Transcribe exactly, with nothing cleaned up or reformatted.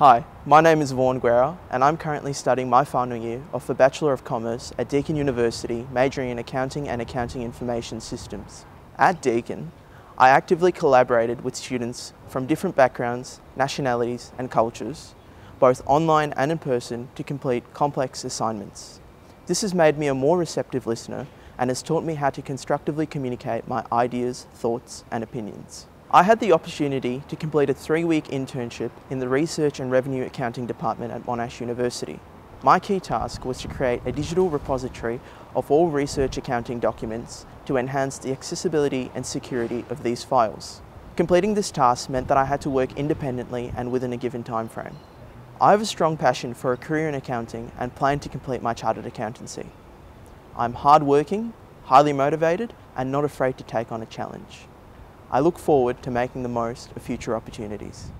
Hi, my name is Vaughn Guerra and I'm currently studying my final year of the Bachelor of Commerce at Deakin University, majoring in Accounting and Accounting Information Systems. At Deakin, I actively collaborated with students from different backgrounds, nationalities and cultures, both online and in person, to complete complex assignments. This has made me a more receptive listener and has taught me how to constructively communicate my ideas, thoughts and opinions. I had the opportunity to complete a three-week internship in the Research and Revenue Accounting Department at Monash University. My key task was to create a digital repository of all research accounting documents to enhance the accessibility and security of these files. Completing this task meant that I had to work independently and within a given time frame. I have a strong passion for a career in accounting and plan to complete my chartered accountancy. I'm hard-working, highly motivated, and not afraid to take on a challenge. I look forward to making the most of future opportunities.